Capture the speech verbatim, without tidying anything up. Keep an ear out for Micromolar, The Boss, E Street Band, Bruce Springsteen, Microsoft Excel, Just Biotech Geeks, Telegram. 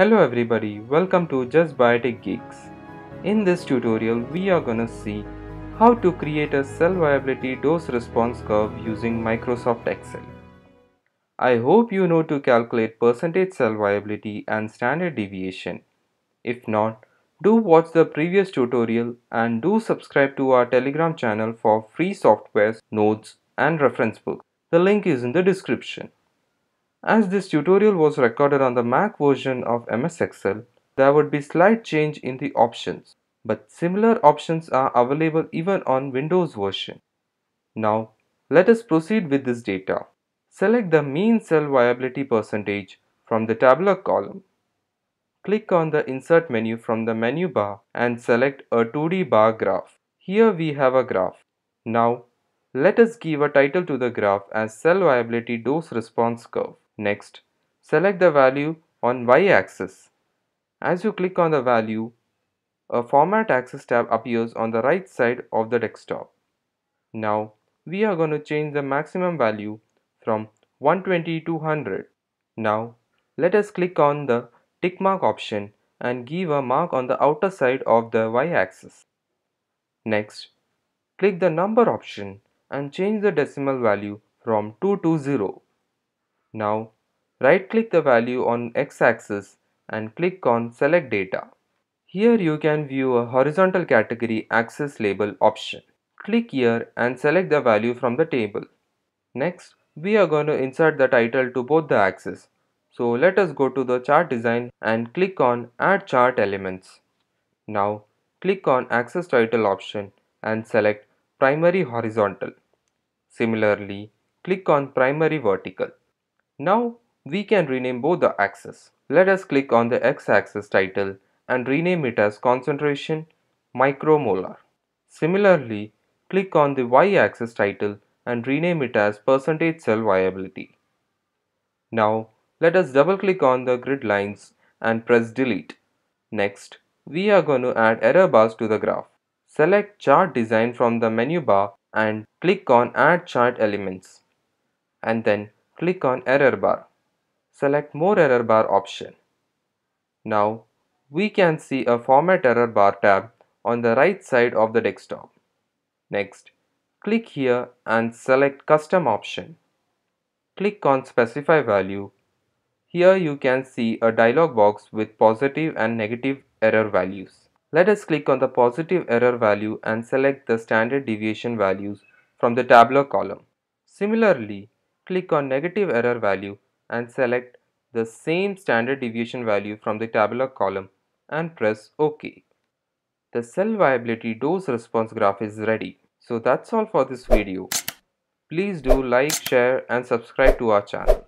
Hello everybody, welcome to Just Biotech Geeks. In this tutorial, we are gonna see how to create a cell viability dose response curve using Microsoft Excel. I hope you know to calculate percentage cell viability and standard deviation. If not, do watch the previous tutorial and do subscribe to our Telegram channel for free softwares, notes and reference books. The link is in the description. As this tutorial was recorded on the Mac version of M S Excel, there would be slight change in the options, but similar options are available even on Windows version. Now, let us proceed with this data. Select the mean cell viability percentage from the tabular column. Click on the Insert menu from the menu bar and select a two D bar graph. Here we have a graph. Now, let us give a title to the graph as Cell Viability Dose Response Curve. Next, select the value on y-axis. As you click on the value, a Format Axis tab appears on the right side of the desktop. Now, we are going to change the maximum value from one twenty to one hundred. Now, let us click on the tick mark option and give a mark on the outer side of the y-axis. Next, click the number option and change the decimal value from two to zero. Now, right click the value on x-axis and click on Select Data. Here you can view a horizontal category axis label option. Click here and select the value from the table. Next, we are going to insert the title to both the axes. So let us go to the chart design and click on Add Chart Elements. Now, click on Axis Title option and select Primary Horizontal. Similarly, click on Primary Vertical. Now we can rename both the axes. Let us click on the x-axis title and rename it as Concentration Micromolar. Similarly, click on the y-axis title and rename it as Percentage Cell Viability. Now let us double click on the grid lines and press Delete. Next, we are going to add error bars to the graph. Select Chart Design from the menu bar and click on Add Chart Elements and then click on Error Bar. Select More Error Bar option. Now we can see a Format Error Bar tab on the right side of the desktop. Next, click here and select Custom option. Click on Specify Value. Here you can see a dialog box with positive and negative error values. Let us click on the positive error value and select the standard deviation values from the tabular column. Similarly, click on negative error value and select the same standard deviation value from the tabular column and press OK. The cell viability dose response graph is ready. So that's all for this video. Please do like, share and subscribe to our channel.